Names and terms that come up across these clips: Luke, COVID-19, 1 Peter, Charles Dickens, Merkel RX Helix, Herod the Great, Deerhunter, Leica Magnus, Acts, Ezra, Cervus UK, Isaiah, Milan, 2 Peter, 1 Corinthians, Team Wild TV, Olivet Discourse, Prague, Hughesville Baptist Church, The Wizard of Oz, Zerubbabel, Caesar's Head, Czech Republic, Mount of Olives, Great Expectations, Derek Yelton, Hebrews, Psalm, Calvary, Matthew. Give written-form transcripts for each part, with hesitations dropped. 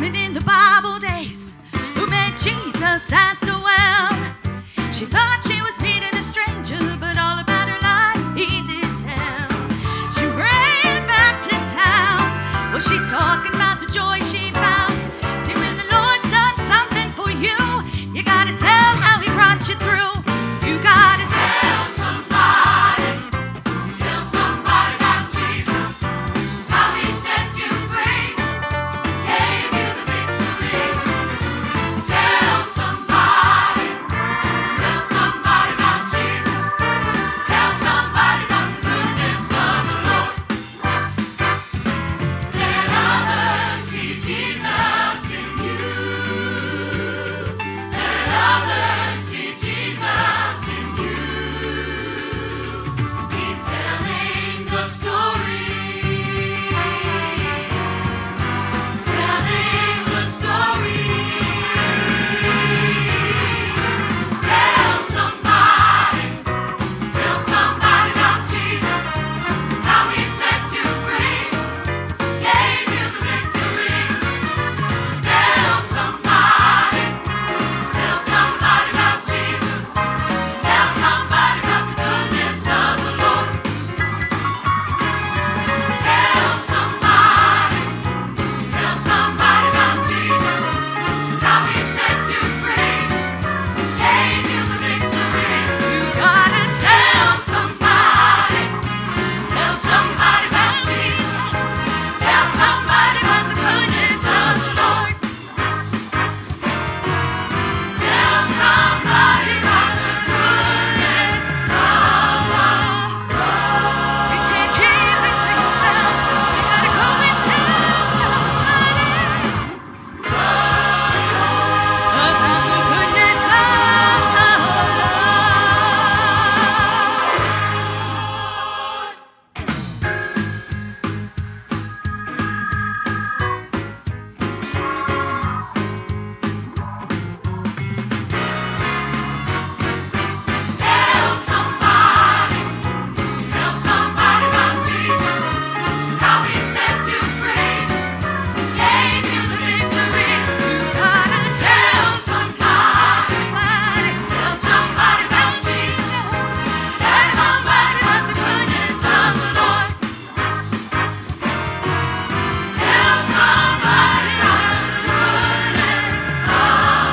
born in the Bible days, who met Jesus at the well. She thought she was meeting a stranger, but all about her life he did tell. She ran back to town. Well, she's talking about the joy she found. See, when the Lord's done something for you, you gotta tell how he brought you through. You gotta tell somebody. Tell somebody about Jesus, how he set you free, gave you the victory. Tell somebody about Jesus, tell somebody about the goodness of the Lord. Let others see Jesus in you. Let others see Jesus in you. Keep telling the story. Telling the story. Tell somebody about Jesus, how he set you free, gave you the victory. Tell somebody about Jesus, tell somebody about the goodness of the Lord. Tell somebody about Jesus, how he set you free, gave you the victory. You gotta tell somebody about Jesus, tell somebody about the goodness of the Lord. Tell somebody about the goodness of the Lord. You can't keep it to yourself. You gotta go and tell somebody about the goodness of the Lord. Tell somebody about Jesus, how he set you free, gave you the victory. You gotta tell somebody about Jesus, tell somebody about the goodness of the Lord. Tell somebody about the goodness of the Lord. You gotta tell somebody, you gotta go and tell somebody about the goodness of the Lord.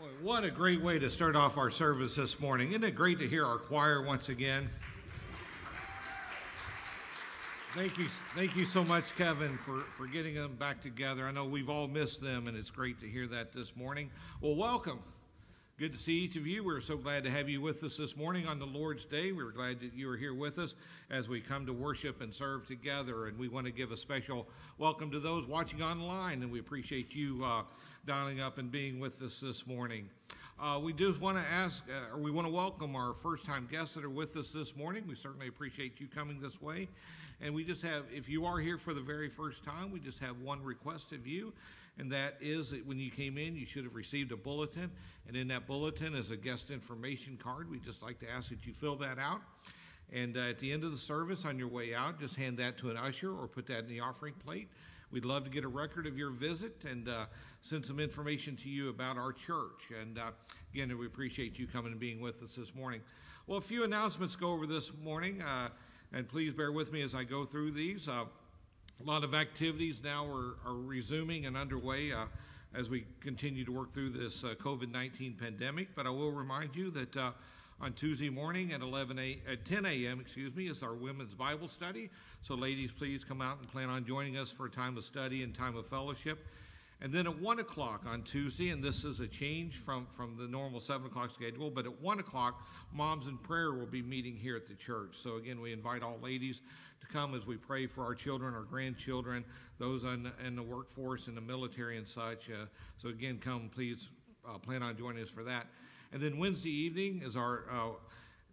Boy, what a great way to start off our service this morning. Isn't it great to hear our choir once again? Thank you so much, Kevin, for getting them back together. I know we've all missed them, and it's great to hear that this morning. Well, welcome. Good to see each of you. We're so glad to have you with us this morning on the Lord's Day. We're glad that you are here with us as we come to worship and serve together. And we want to give a special welcome to those watching online. And we appreciate you dialing up and being with us this morning. We do want to ask, or we want to welcome our first-time guests that are with us this morning. We certainly appreciate you coming this way. And we just have, if you are here for the very first time, we just have one request of you. And that is that when you came in, you should have received a bulletin. And in that bulletin is a guest information card. We just like to ask that you fill that out. And at the end of the service, on your way out, just hand that to an usher or put that in the offering plate. We'd love to get a record of your visit and send some information to you about our church. And again, we appreciate you coming and being with us this morning. Well, a few announcements go over this morning. And please bear with me as I go through these. A lot of activities now are resuming and underway as we continue to work through this COVID-19 pandemic. But I will remind you that on Tuesday morning at 10 a.m., is our women's Bible study. So ladies, please come out and plan on joining us for a time of study and time of fellowship. And then at 1 o'clock on Tuesday, and this is a change from the normal 7 o'clock schedule, but at 1 o'clock, Moms in Prayer will be meeting here at the church. So again, we invite all ladies to come as we pray for our children, our grandchildren, those in the workforce, in the military and such. So again, come, please plan on joining us for that. And then Wednesday evening is our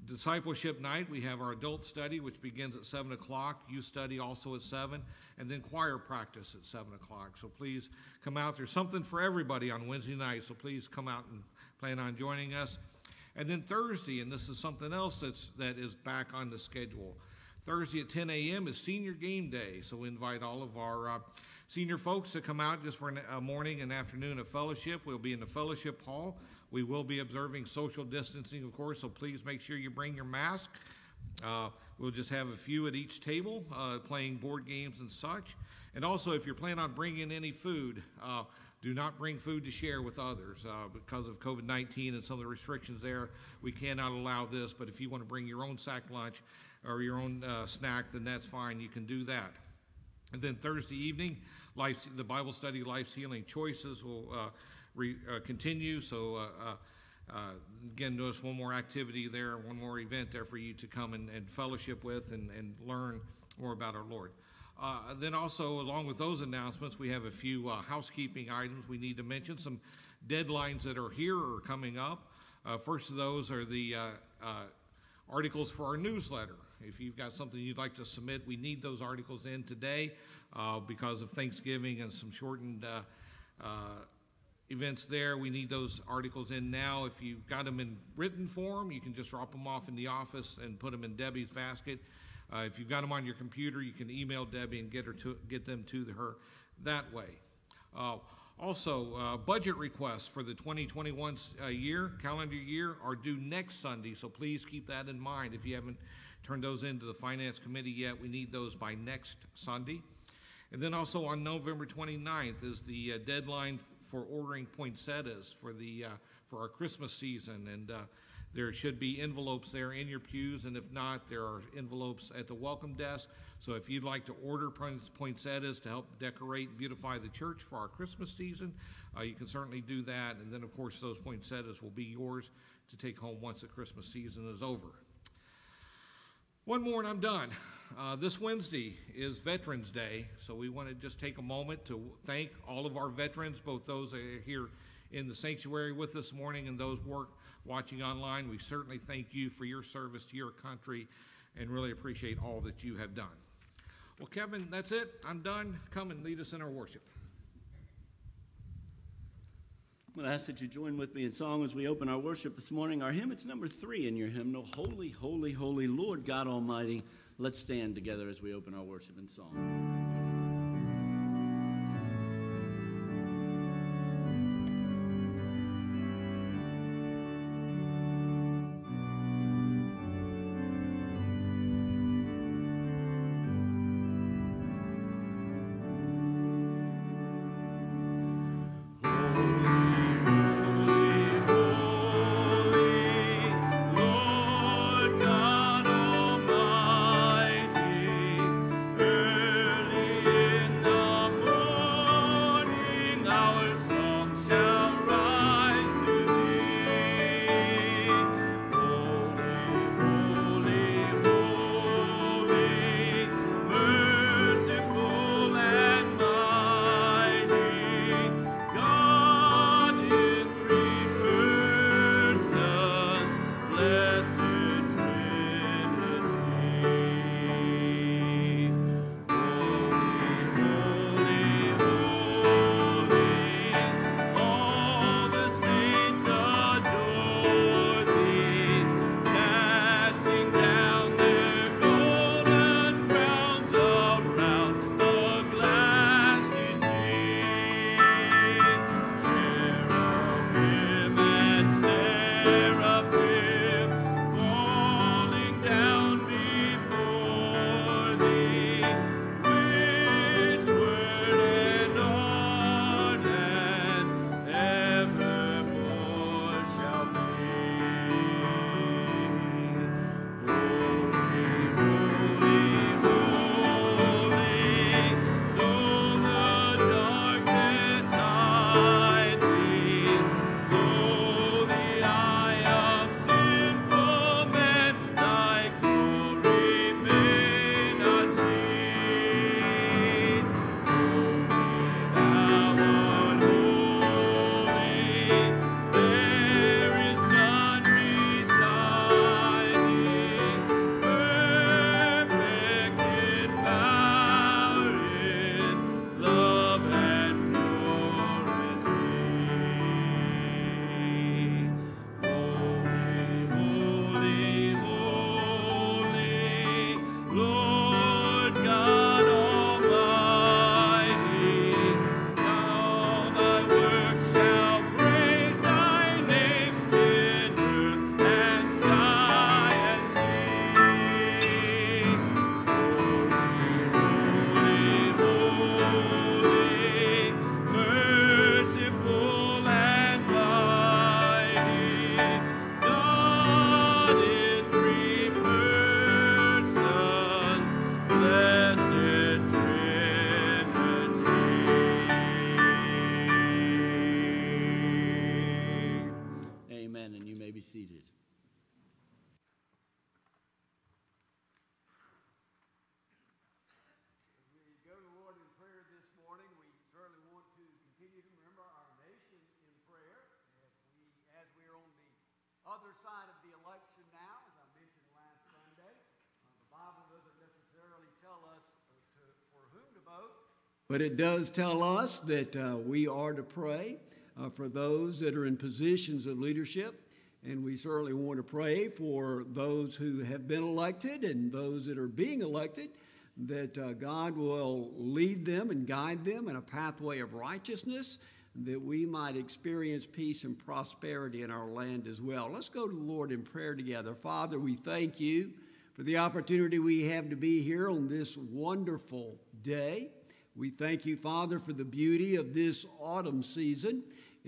Discipleship night, we have our adult study, which begins at 7 o'clock, youth study also at 7, and then choir practice at 7 o'clock. So please come out. There's something for everybody on Wednesday night, so please come out and plan on joining us. And then Thursday, and this is something else that is back on the schedule. Thursday at 10 a.m. is senior game day, so we invite all of our senior folks to come out just for a morning and afternoon of fellowship. We'll be in the fellowship hall. We will be observing social distancing, of course, so please make sure you bring your mask. We'll just have a few at each table playing board games and such. And also, if you're planning on bringing any food, do not bring food to share with others. Because of COVID-19 and some of the restrictions there, we cannot allow this. But if you want to bring your own sack lunch or your own snack, then that's fine. You can do that. And then Thursday evening, the Bible study, Life's Healing Choices, will continue. So again, notice one more activity there, one more event there for you to come and fellowship with and learn more about our Lord. Then also, along with those announcements, we have a few housekeeping items we need to mention. Some deadlines that are here or coming up. First of those are the articles for our newsletter. If you've got something you'd like to submit, we need those articles in today because of Thanksgiving and some shortened events there. We need those articles in now. If you've got them in written form, you can just drop them off in the office and put them in Debbie's basket. If you've got them on your computer, you can email Debbie and get them to her that way. Also, budget requests for the 2021 calendar year are due next Sunday, so please keep that in mind. If you haven't turned those into the Finance Committee yet, we need those by next Sunday. And then also on November 29th is the deadline for ordering poinsettias for our Christmas season, and there should be envelopes there in your pews, and if not, there are envelopes at the welcome desk. So if you'd like to order poinsettias to help decorate and beautify the church for our Christmas season, you can certainly do that. And then, of course, those poinsettias will be yours to take home once the Christmas season is over. One more and I'm done. This Wednesday is Veterans Day, so we want to just take a moment to thank all of our veterans, both those that are here in the sanctuary with us this morning and those watching online. We certainly thank you for your service to your country and really appreciate all that you have done. Well, Kevin, that's it. I'm done. Come and lead us in our worship. I'm going to ask that you join with me in song as we open our worship this morning. Our hymn, it's number 3 in your hymnal, Holy, Holy, Holy Lord God Almighty. Let's stand together as we open our worship in song. But it does tell us that we are to pray for those that are in positions of leadership. And we certainly want to pray for those who have been elected and those that are being elected, that God will lead them and guide them in a pathway of righteousness, that we might experience peace and prosperity in our land as well. Let's go to the Lord in prayer together. Father, we thank you for the opportunity we have to be here on this wonderful day. We thank you, Father, for the beauty of this autumn season.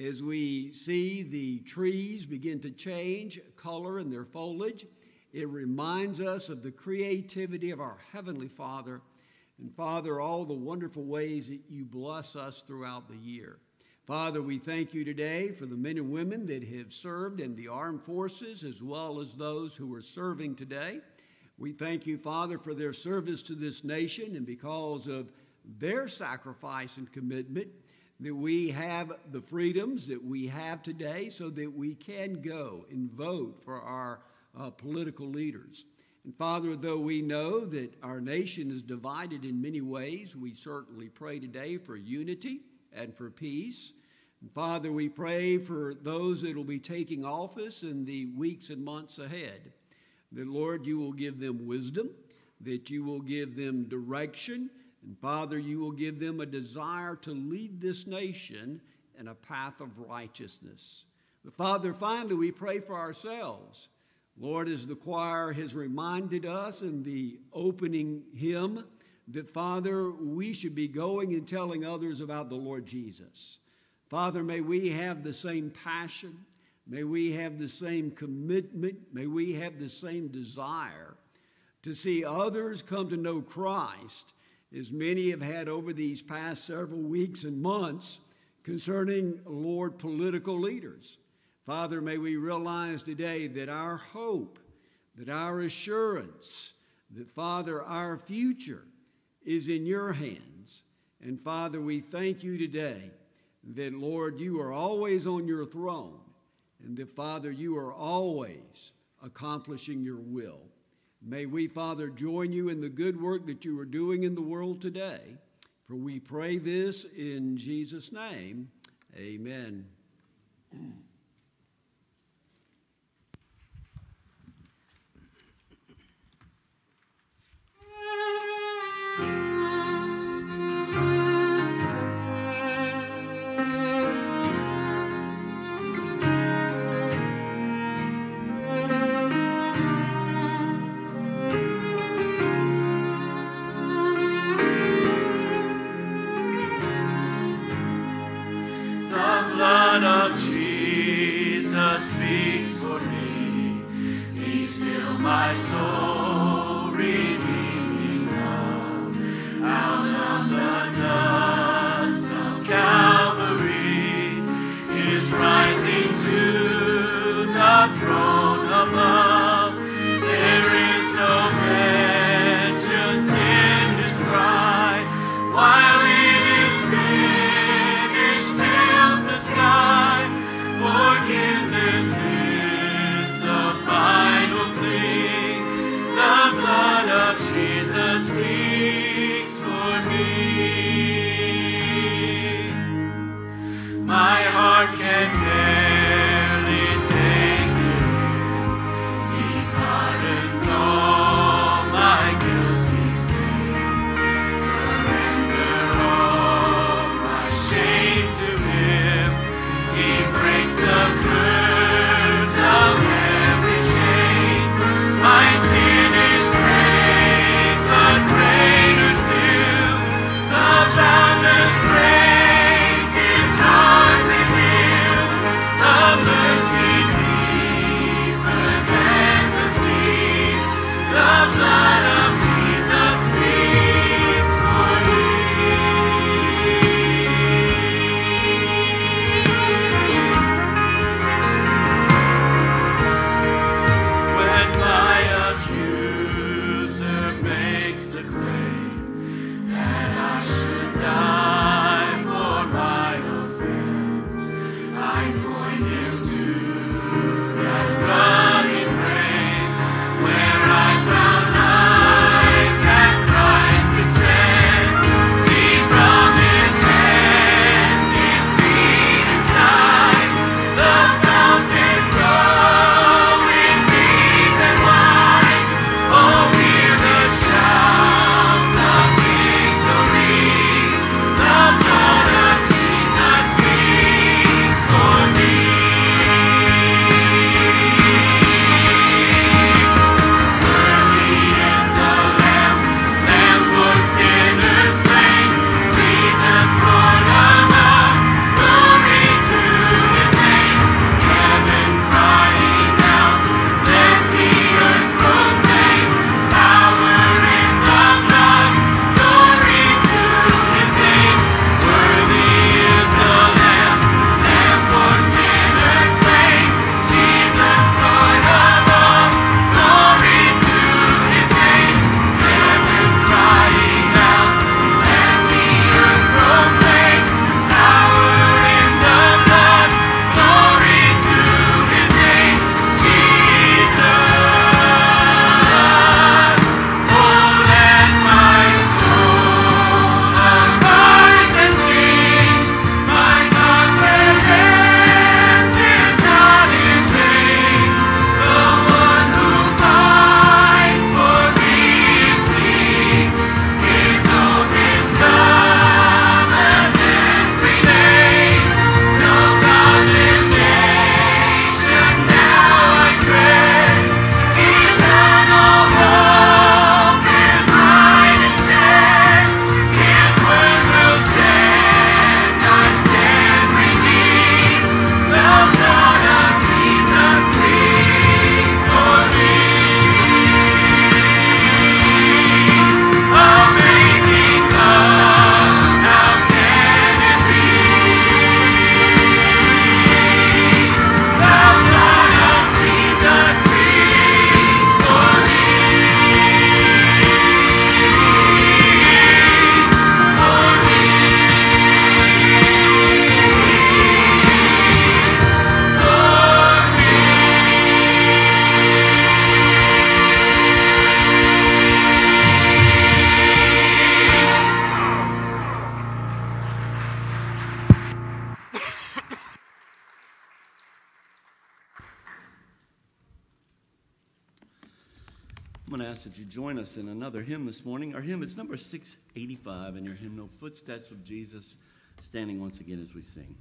As we see the trees begin to change color in their foliage, it reminds us of the creativity of our Heavenly Father. And, Father, all the wonderful ways that you bless us throughout the year. Father, we thank you today for the men and women that have served in the armed forces as well as those who are serving today. We thank you, Father, for their service to this nation, and because of their sacrifice and commitment, that we have the freedoms that we have today so that we can go and vote for our political leaders. And Father, though we know that our nation is divided in many ways, we certainly pray today for unity and for peace. And Father, we pray for those that will be taking office in the weeks and months ahead, that, Lord, you will give them wisdom, that you will give them direction, and, Father, you will give them a desire to lead this nation in a path of righteousness. But, Father, finally, we pray for ourselves. Lord, as the choir has reminded us in the opening hymn, that, Father, we should be going and telling others about the Lord Jesus. Father, may we have the same passion. May we have the same commitment. May we have the same desire to see others come to know Christ, as many have had over these past several weeks and months concerning, Lord, political leaders. Father, may we realize today that our hope, that our assurance, that, Father, our future is in your hands. And, Father, we thank you today that, Lord, you are always on your throne, and that, Father, you are always accomplishing your will. May we, Father, join you in the good work that you are doing in the world today. For we pray this in Jesus' name. Amen. Blood of Jesus. ask that you join us in another hymn this morning. Our hymn is number 685 in your hymnal, Footsteps of Jesus, standing once again as we sing.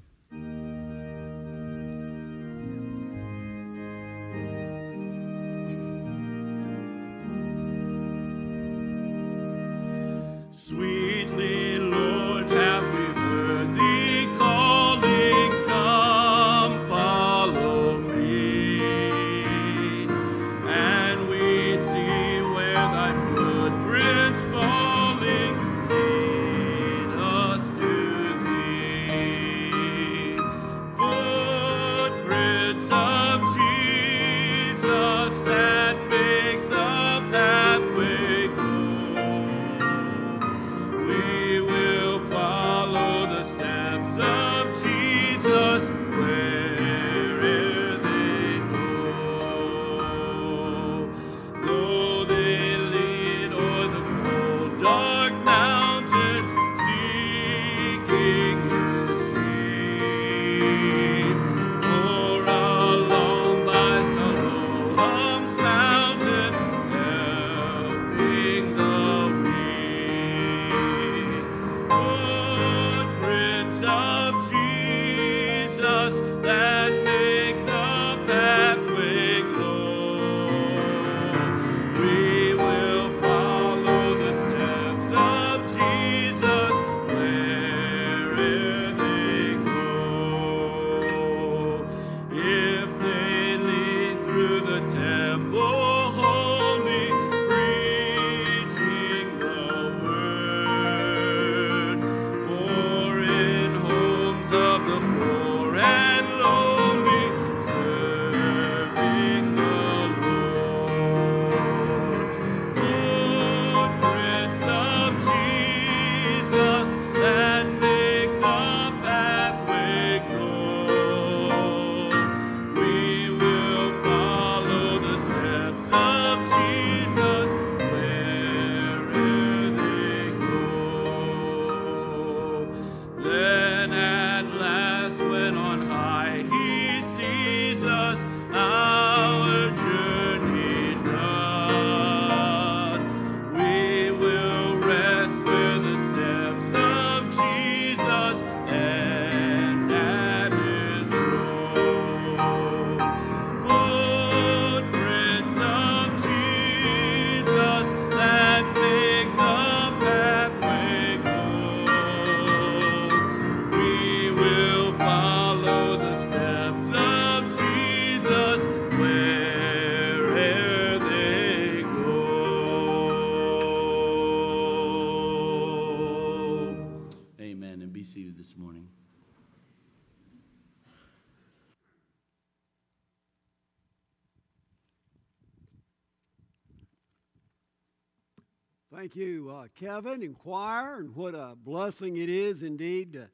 Thank you, Kevin and choir, and what a blessing it is indeed to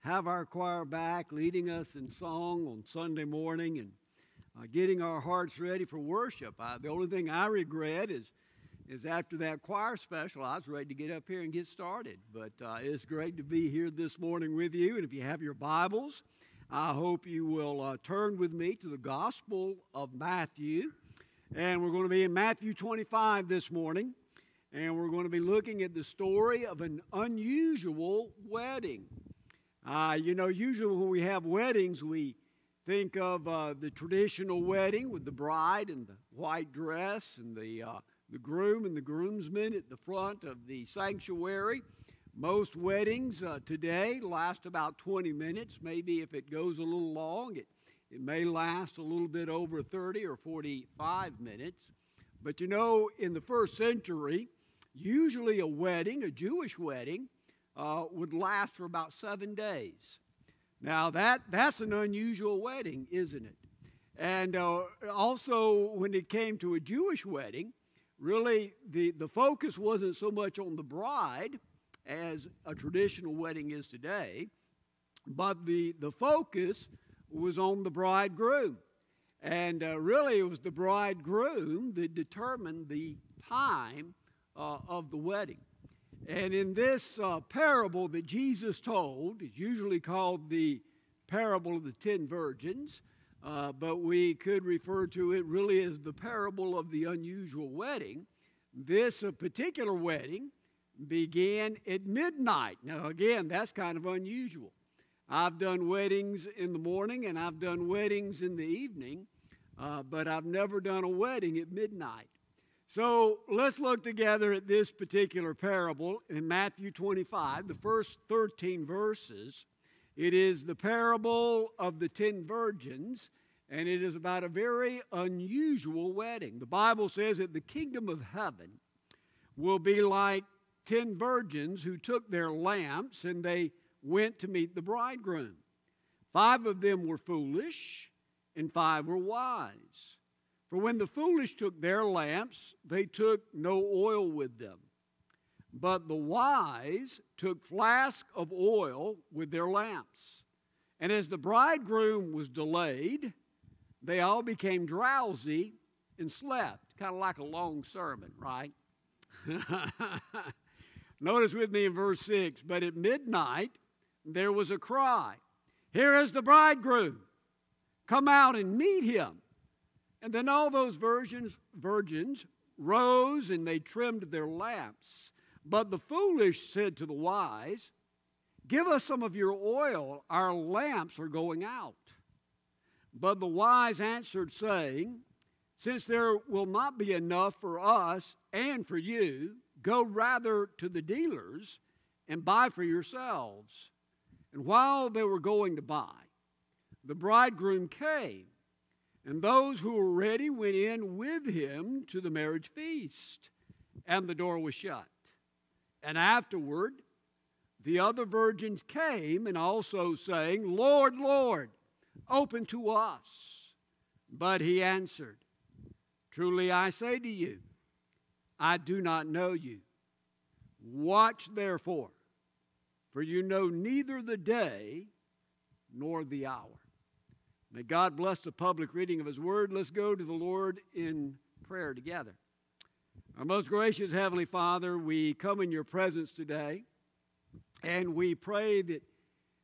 have our choir back leading us in song on Sunday morning and getting our hearts ready for worship. The only thing I regret is after that choir special, I was ready to get up here and get started. But it's great to be here this morning with you, and if you have your Bibles, I hope you will turn with me to the Gospel of Matthew, and we're going to be in Matthew 25 this morning. And we're going to be looking at the story of an unusual wedding. You know, usually when we have weddings, we think of the traditional wedding with the bride in the white dress and the groom and the groomsmen at the front of the sanctuary. Most weddings today last about 20 minutes. Maybe if it goes a little long, it may last a little bit over 30 or 45 minutes. But you know, in the first century, usually a wedding, a Jewish wedding, would last for about 7 days. Now, that's an unusual wedding, isn't it? And also, when it came to a Jewish wedding, really the focus wasn't so much on the bride as a traditional wedding is today, but the focus was on the bridegroom. And really, it was the bridegroom that determined the time of the wedding. And in this parable that Jesus told, it's usually called the parable of the 10 virgins, but we could refer to it really as the parable of the unusual wedding. This particular wedding began at midnight. Now, again, that's kind of unusual. I've done weddings in the morning and I've done weddings in the evening, but I've never done a wedding at midnight. So let's look together at this particular parable in Matthew 25, the first 13 verses. It is the parable of the 10 virgins, and it is about a very unusual wedding. The Bible says that the kingdom of heaven will be like 10 virgins who took their lamps and they went to meet the bridegroom. 5 of them were foolish and 5 were wise. For when the foolish took their lamps, they took no oil with them. But the wise took flasks of oil with their lamps. And as the bridegroom was delayed, they all became drowsy and slept. Kind of like a long sermon, right? Notice with me in verse 6, but at midnight there was a cry, "Here is the bridegroom, come out and meet him." And then all those virgins rose and they trimmed their lamps. But the foolish said to the wise, "Give us some of your oil, our lamps are going out." But the wise answered, saying, "Since there will not be enough for us and for you, go rather to the dealers and buy for yourselves." And while they were going to buy, the bridegroom came, and those who were ready went in with him to the marriage feast, and the door was shut. And afterward, the other virgins came, and also saying, "Lord, Lord, open to us." But he answered, "Truly I say to you, I do not know you. Watch therefore, for you know neither the day nor the hour." May God bless the public reading of His Word. Let's go to the Lord in prayer together. Our most gracious Heavenly Father, we come in your presence today, and we pray that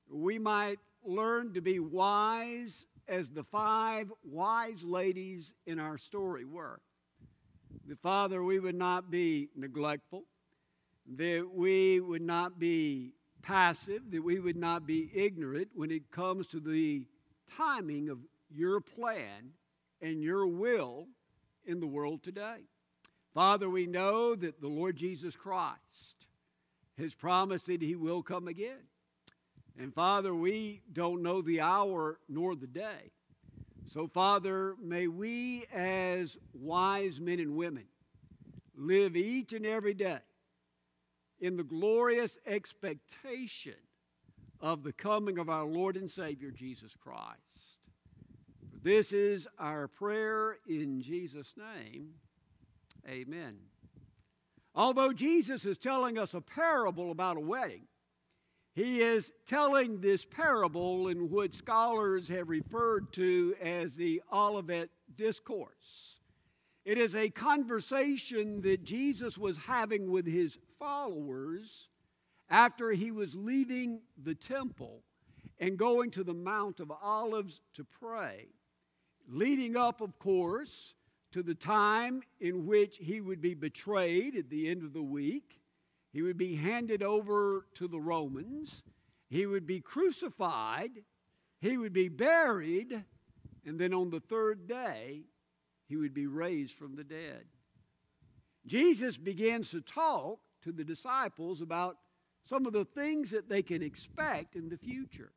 we might learn to be wise as the 5 wise ladies in our story were. That, Father, we would not be neglectful, that we would not be passive, that we would not be ignorant when it comes to the timing of your plan and your will in the world today. Father, we know that the Lord Jesus Christ has promised that He will come again. And Father, we don't know the hour nor the day. So Father, may we as wise men and women live each and every day in the glorious expectation of the coming of our Lord and Savior Jesus Christ. This is our prayer in Jesus' name. Amen. Although Jesus is telling us a parable about a wedding, He is telling this parable in what scholars have referred to as the Olivet Discourse. It is a conversation that Jesus was having with His followers after He was leaving the temple and going to the Mount of Olives to pray, leading up, of course, to the time in which He would be betrayed at the end of the week. He would be handed over to the Romans. He would be crucified. He would be buried. And then on the third day, He would be raised from the dead. Jesus begins to talk to the disciples about some of the things that they can expect in the future.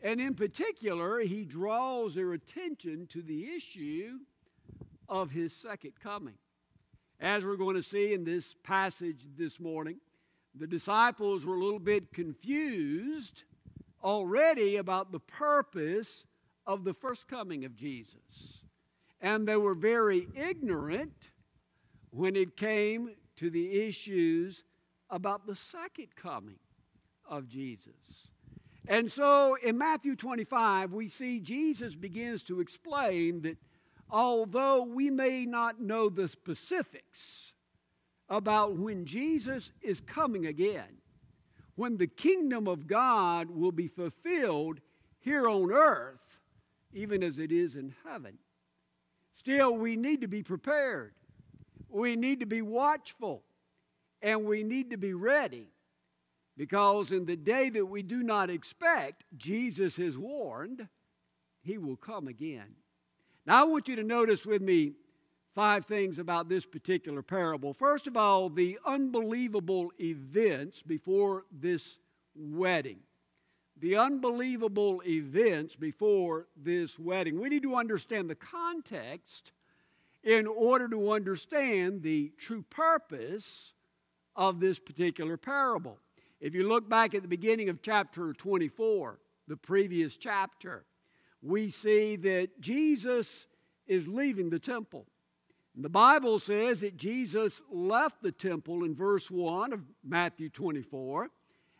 And in particular, He draws their attention to the issue of His second coming. As we're going to see in this passage this morning, the disciples were a little bit confused already about the purpose of the first coming of Jesus. And they were very ignorant when it came to the issues about the second coming of Jesus. And so in Matthew 25, we see Jesus begins to explain that although we may not know the specifics about when Jesus is coming again, when the kingdom of God will be fulfilled here on earth, even as it is in heaven, still we need to be prepared. we need to be watchful and we need to be ready, because in the day that we do not expect, Jesus has warned, he will come again. Now I want you to notice with me 5 things about this particular parable. First of all, the unbelievable events before this wedding. The unbelievable events before this wedding. We need to understand the context in order to understand the true purpose of this particular parable. If you look back at the beginning of chapter 24, the previous chapter, we see that Jesus is leaving the temple. The Bible says that Jesus left the temple in verse 1 of Matthew 24,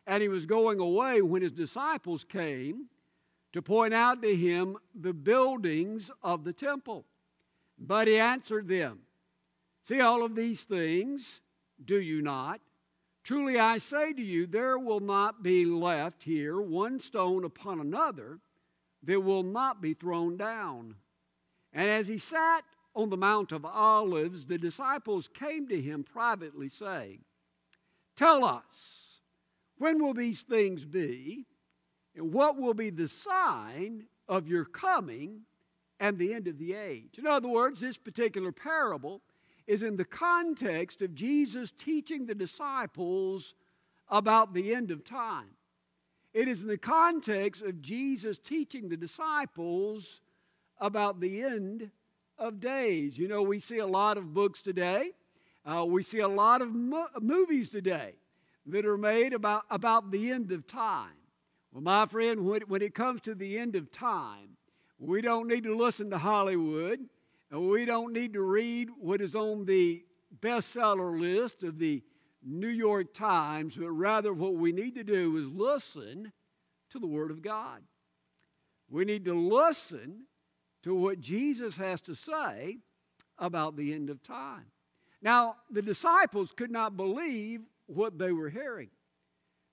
and he was going away when his disciples came to point out to him the buildings of the temple. But he answered them, "See, all of these things do you not? Truly I say to you, there will not be left here one stone upon another that will not be thrown down." And as he sat on the Mount of Olives, the disciples came to him privately, saying, "Tell us, when will these things be, and what will be the sign of your coming and the end of the age?" In other words, this particular parable is in the context of Jesus teaching the disciples about the end of time. It is in the context of Jesus teaching the disciples about the end of days. You know, we see a lot of books today. We see a lot of movies today that are made about the end of time. Well, my friend, when it comes to the end of time, we don't need to listen to Hollywood. We don't need to read what is on the bestseller list of the New York Times, but rather what we need to do is listen to the Word of God. We need to listen to what Jesus has to say about the end of time. Now, the disciples could not believe what they were hearing,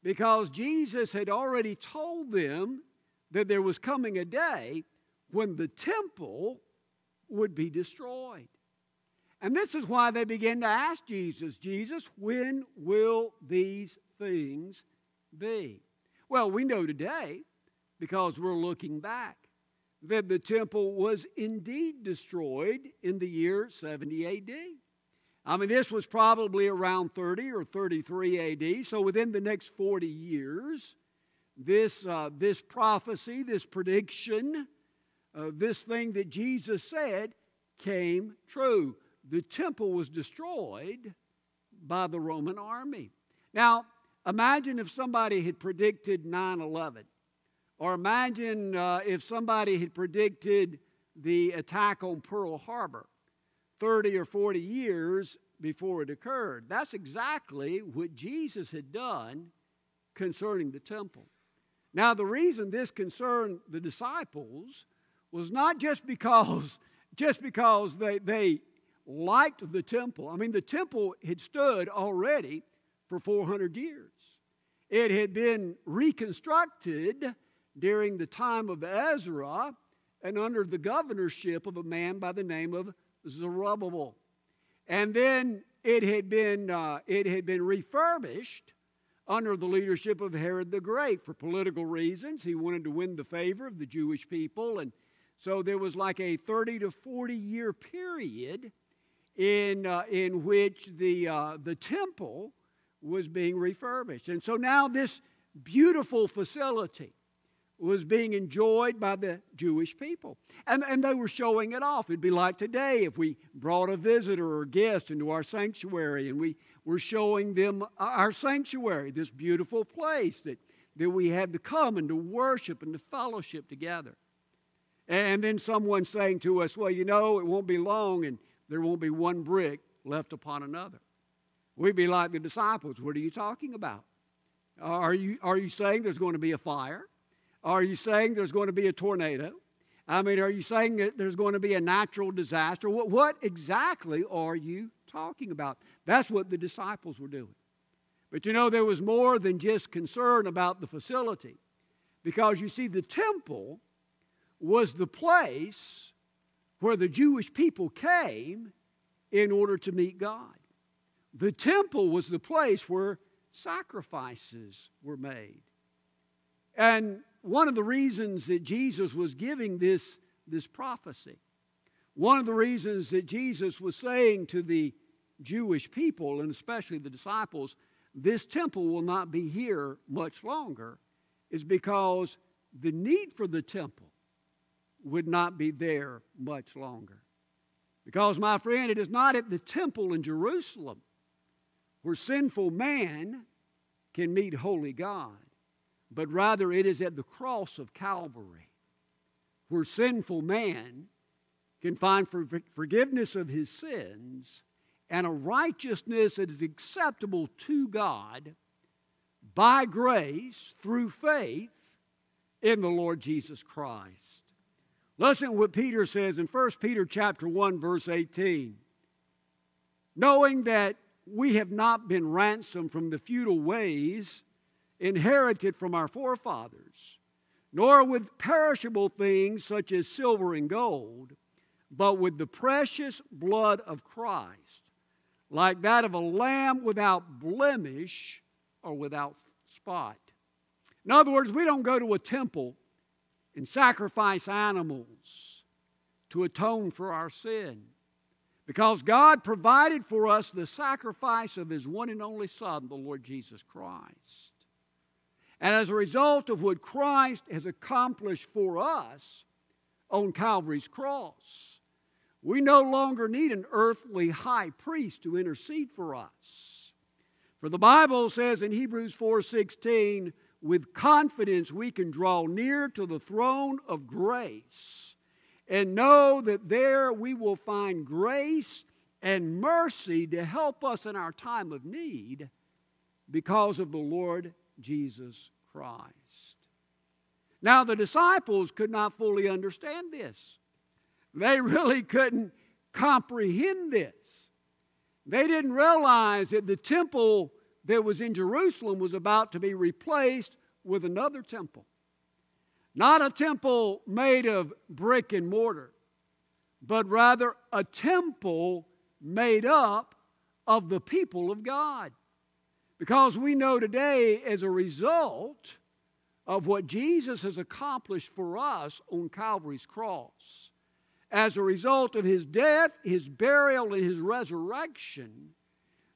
because Jesus had already told them that there was coming a day when the temple would be destroyed. And this is why they began to ask Jesus, "Jesus, when will these things be?" Well, we know today, because we're looking back, that the temple was indeed destroyed in the year 70 AD. I mean, this was probably around 30 or 33 AD. So within the next 40 years, this prophecy, this prediction, this thing that Jesus said came true. The temple was destroyed by the Roman army. Now, imagine if somebody had predicted 9/11. Or imagine if somebody had predicted the attack on Pearl Harbor 30 or 40 years before it occurred. That's exactly what Jesus had done concerning the temple. Now, the reason this concerned the disciples was not just because they liked the temple. I mean, the temple had stood already for 400 years. It had been reconstructed during the time of Ezra and under the governorship of a man by the name of Zerubbabel. And then it had been refurbished under the leadership of Herod the Great for political reasons. He wanted to win the favor of the Jewish people. And so there was like a 30 to 40 year period in which the temple was being refurbished. And so now this beautiful facility was being enjoyed by the Jewish people. And they were showing it off. It'd be like today if we brought a visitor or guest into our sanctuary and we were showing them our sanctuary, this beautiful place that we had to come and to worship and to fellowship together. And then someone saying to us, "Well, you know, it won't be long and there won't be one brick left upon another." We'd be like the disciples, "What are you talking about? Are you saying there's going to be a fire? Are you saying there's going to be a tornado? I mean, are you saying that there's going to be a natural disaster? What exactly are you talking about?" That's what the disciples were doing. But you know, there was more than just concern about the facility. Because you see, the temple was the place where the Jewish people came in order to meet God. The temple was the place where sacrifices were made. And one of the reasons that Jesus was giving this prophecy, one of the reasons that Jesus was saying to the Jewish people, and especially the disciples, this temple will not be here much longer, is because the need for the temple would not be there much longer. Because, my friend, it is not at the temple in Jerusalem where sinful man can meet holy God, but rather it is at the cross of Calvary where sinful man can find forgiveness of his sins and a righteousness that is acceptable to God by grace through faith in the Lord Jesus Christ. Listen to what Peter says in 1 Peter chapter 1, verse 18. Knowing that we have not been ransomed from the futile ways inherited from our forefathers, nor with perishable things such as silver and gold, but with the precious blood of Christ, like that of a lamb without blemish or without spot. In other words, we don't go to a temple and sacrifice animals to atone for our sin, because God provided for us the sacrifice of His one and only Son, the Lord Jesus Christ. And as a result of what Christ has accomplished for us on Calvary's cross, we no longer need an earthly high priest to intercede for us. For the Bible says in Hebrews 4:16, with confidence we can draw near to the throne of grace and know that there we will find grace and mercy to help us in our time of need because of the Lord Jesus Christ. Now, the disciples could not fully understand this. They really couldn't comprehend this. They didn't realize that the temple that was in Jerusalem was about to be replaced with another temple. Not a temple made of brick and mortar, but rather a temple made up of the people of God. Because we know today, as a result of what Jesus has accomplished for us on Calvary's cross, as a result of His death, His burial, and His resurrection,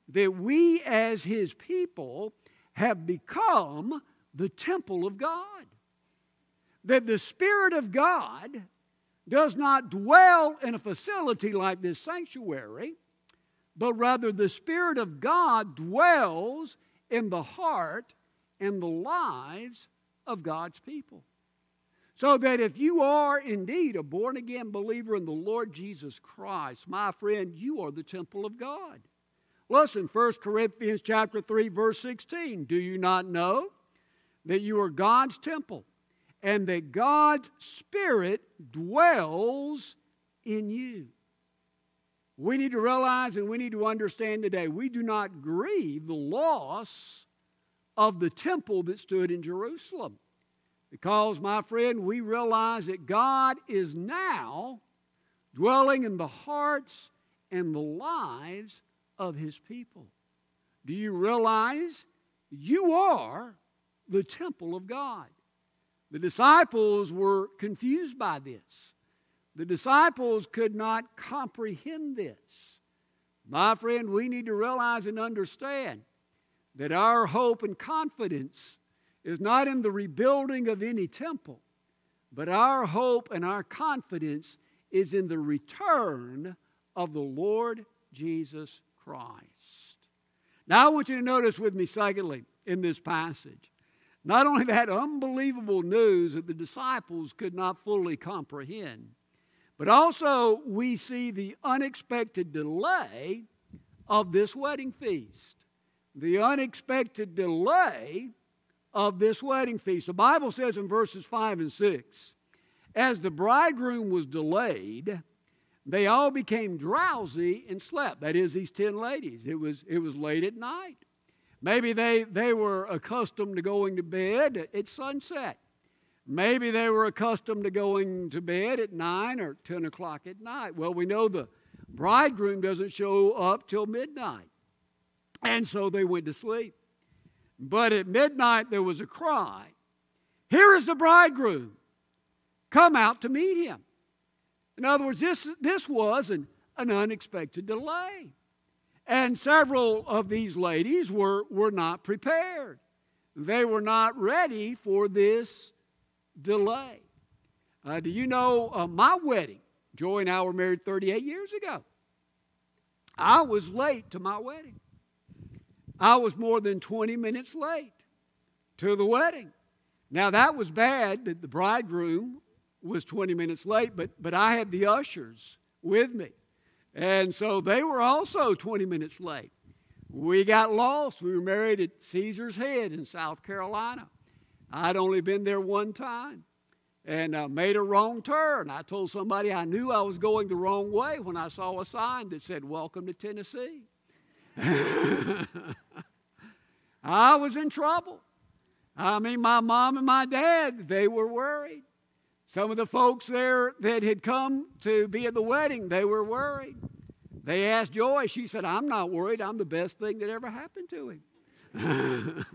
that we as His people have become the temple of God. That the Spirit of God does not dwell in a facility like this sanctuary, but rather the Spirit of God dwells in the heart and the lives of God's people. So that if you are indeed a born-again believer in the Lord Jesus Christ, my friend, you are the temple of God. Listen, 1 Corinthians chapter 3, verse 16. Do you not know that you are God's temple and that God's Spirit dwells in you? We need to realize and we need to understand today, we do not grieve the loss of the temple that stood in Jerusalem. Because, my friend, we realize that God is now dwelling in the hearts and the lives of His people. Do you realize you are the temple of God? The disciples were confused by this. The disciples could not comprehend this. My friend, we need to realize and understand that our hope and confidence is not in the rebuilding of any temple, but our hope and our confidence is in the return of the Lord Jesus Christ. Now I want you to notice with me, secondly, in this passage, not only that unbelievable news that the disciples could not fully comprehend, but also we see the unexpected delay of this wedding feast. The unexpected delay of this wedding feast. The Bible says in verses 5 and 6, as the bridegroom was delayed, they all became drowsy and slept. That is, these 10 ladies. It was late at night. Maybe they were accustomed to going to bed at sunset. Maybe they were accustomed to going to bed at 9 or 10 o'clock at night. Well, we know the Bridegroom doesn't show up till midnight. And so they went to sleep. But at midnight there was a cry, "Here is the bridegroom. Come out to meet him." In other words, this was an unexpected delay. And several of these ladies were not prepared. They were not ready for this delay. Do you know my wedding? Joy and I were married 38 years ago. I was late to my wedding. I was more than 20 minutes late to the wedding. Now, that was bad that the bridegroom was 20 minutes late, but I had the ushers with me. And so they were also 20 minutes late. We got lost. We were married at Caesar's Head in South Carolina. I'd only been there one time and made a wrong turn. I told somebody I knew I was going the wrong way when I saw a sign that said, "Welcome to Tennessee." I was in trouble. I mean, my mom and my dad, they were worried. Some of the folks there that had come to be at the wedding, they were worried. They asked Joy. She said, "I'm not worried. I'm the best thing that ever happened to him."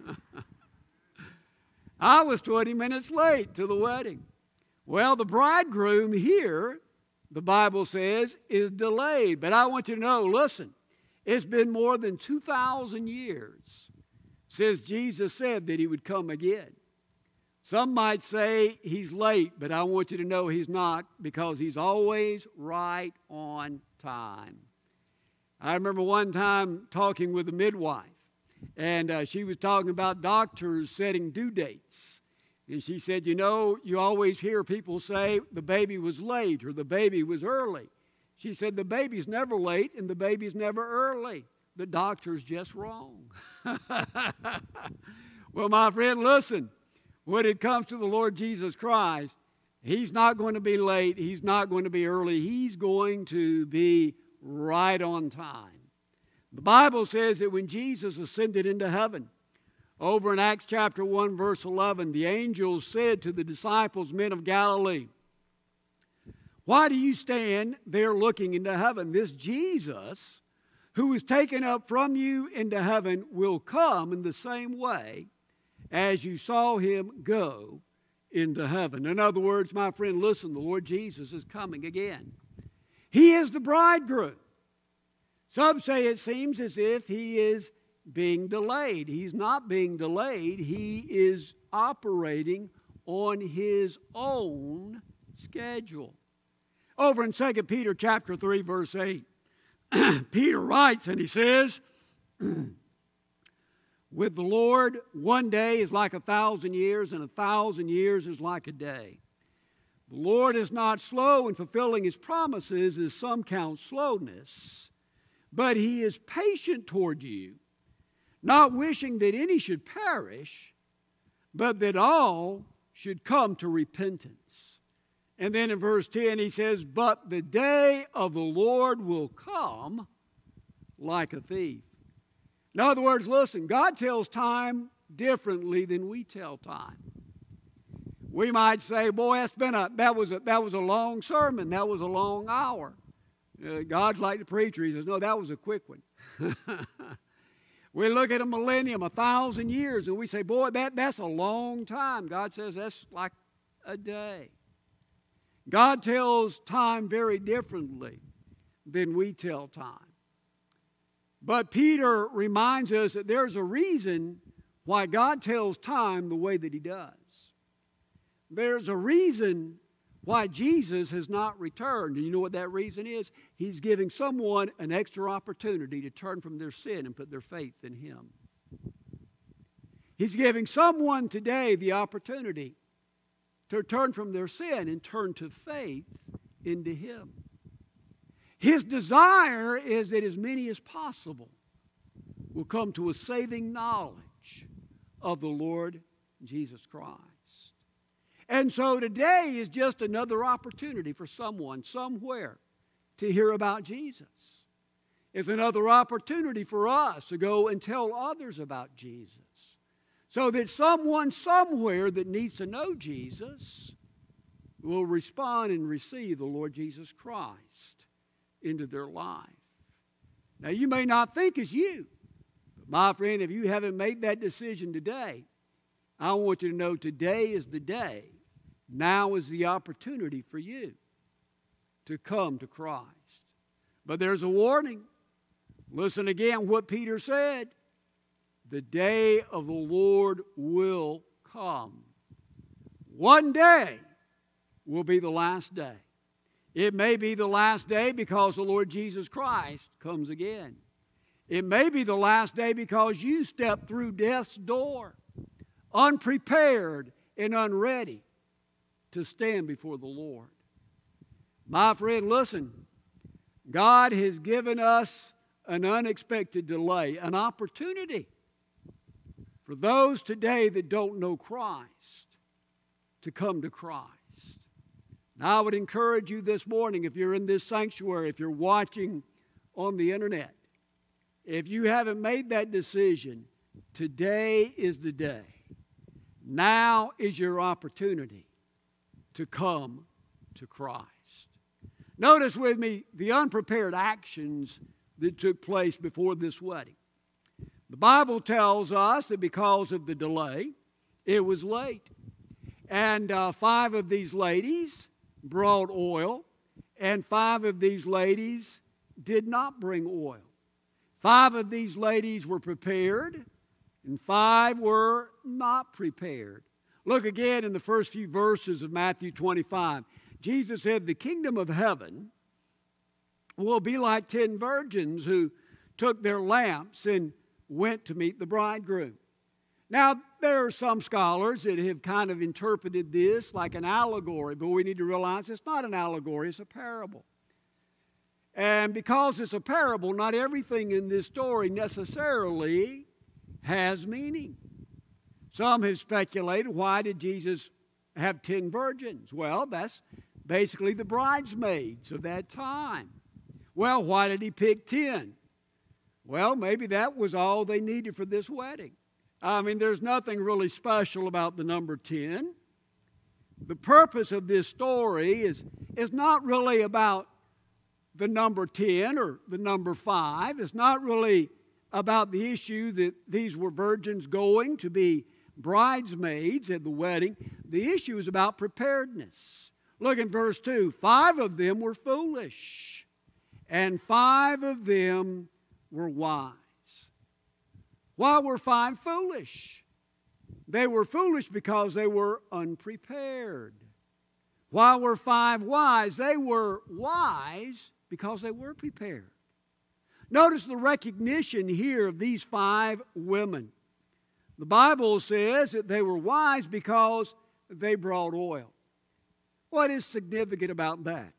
I was 20 minutes late to the wedding. Well, the bridegroom here, the Bible says, is delayed. But I want you to know, listen, it's been more than 2,000 years since Jesus said that he would come again. Some might say he's late, but I want you to know he's not, because he's always right on time. I remember one time talking with a midwife, and she was talking about doctors setting due dates. And she said, "You know, you always hear people say the baby was late or the baby was early." She said, "The baby's never late and the baby's never early. The doctor's just wrong." Well, my friend, listen. When it comes to the Lord Jesus Christ, he's not going to be late. He's not going to be early. He's going to be right on time. The Bible says that when Jesus ascended into heaven, over in Acts chapter 1, verse 11, the angels said to the disciples, "Men of Galilee, why do you stand there looking into heaven? This Jesus, who was taken up from you into heaven, will come in the same way as you saw him go into heaven." In other words, my friend, listen, the Lord Jesus is coming again. He is the bridegroom. Some say it seems as if he is being delayed. He's not being delayed. He is operating on his own schedule. Over in 2 Peter chapter 3, verse 8, Peter writes and he says, "With the Lord, one day is like 1,000 years, and 1,000 years is like a day. The Lord is not slow in fulfilling his promises, as some count slowness, but he is patient toward you, not wishing that any should perish, but that all should come to repentance." And then in verse 10 he says, "But the day of the Lord will come like a thief." In other words, listen, God tells time differently than we tell time. We might say, "Boy, that was a long sermon. That was a long hour." God's like the preacher. He says, "No, that was a quick one." We look at a millennium, 1,000 years, and we say, "Boy, that's a long time." God says that's like a day. God tells time very differently than we tell time. But Peter reminds us that there's a reason why God tells time the way that he does. There's a reason why Jesus has not returned. And you know what that reason is? He's giving someone an extra opportunity to turn from their sin and put their faith in him. He's giving someone today the opportunity to turn from their sin and turn to faith into him. His desire is that as many as possible will come to a saving knowledge of the Lord Jesus Christ. And so today is just another opportunity for someone somewhere to hear about Jesus. It's another opportunity for us to go and tell others about Jesus, so that someone somewhere that needs to know Jesus will respond and receive the Lord Jesus Christ into their life. Now, you may not think it's you. But my friend, if you haven't made that decision today, I want you to know today is the day. Now is the opportunity for you to come to Christ. But there's a warning. Listen again what Peter said. The day of the Lord will come. One day will be the last day. It may be the last day because the Lord Jesus Christ comes again. It may be the last day because you step through death's door, unprepared and unready to stand before the Lord. My friend, listen. God has given us an unexpected delay, an opportunity for those today that don't know Christ to come to Christ. And I would encourage you this morning, if you're in this sanctuary, if you're watching on the internet, if you haven't made that decision, today is the day. Now is your opportunity to come to Christ. Notice with me the unprepared actions that took place before this wedding. The Bible tells us that because of the delay, it was late. And five of these ladies brought oil, and five of these ladies did not bring oil. Five of these ladies were prepared, and five were not prepared. Look again in the first few verses of Matthew 25. Jesus said, the kingdom of heaven will be like 10 virgins who took their lamps and went to meet the bridegroom. Now, there are some scholars that have kind of interpreted this like an allegory, but we need to realize it's not an allegory, it's a parable. And because it's a parable, not everything in this story necessarily has meaning. Some have speculated, why did Jesus have 10 virgins? Well, that's basically the bridesmaids of that time. Well, why did he pick 10? Well, maybe that was all they needed for this wedding. I mean, there's nothing really special about the number 10. The purpose of this story is not really about the number 10 or the number 5. It's not really about the issue that these were virgins going to be bridesmaids at the wedding. The issue is about preparedness. Look in verse 2. 5 of them were foolish, and 5 of them were wise. Why were 5 foolish? They were foolish because they were unprepared. Why were 5 wise? They were wise because they were prepared. Notice the recognition here of these 5 women. The Bible says that they were wise because they brought oil. What is significant about that?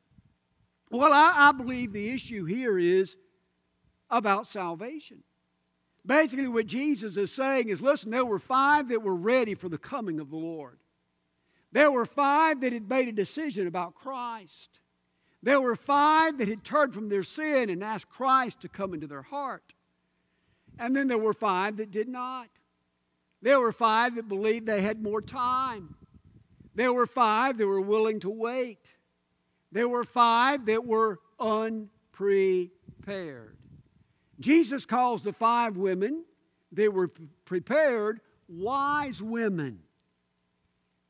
Well, I believe the issue here is about salvation. Basically, what Jesus is saying is, listen, there were 5 that were ready for the coming of the Lord. There were 5 that had made a decision about Christ. There were 5 that had turned from their sin and asked Christ to come into their heart. And then there were 5 that did not. There were 5 that believed they had more time. There were 5 that were willing to wait. There were 5 that were unprepared. Jesus calls the 5 women that were prepared wise women.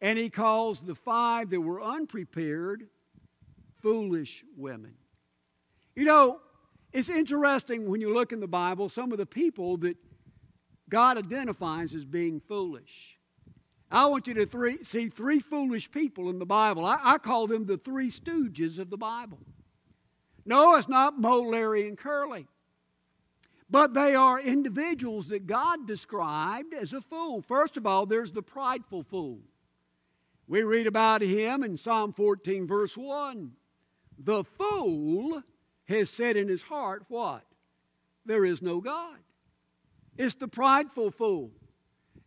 And he calls the 5 that were unprepared foolish women. You know, it's interesting when you look in the Bible, some of the people that God identifies as being foolish. I want you to see 3 foolish people in the Bible. I call them the 3 stooges of the Bible. No, it's not Mo, Larry, and Curly. But they are individuals that God described as a fool. First of all, there's the prideful fool. We read about him in Psalm 14, verse 1. The fool has said in his heart, what? There is no God. It's the prideful fool.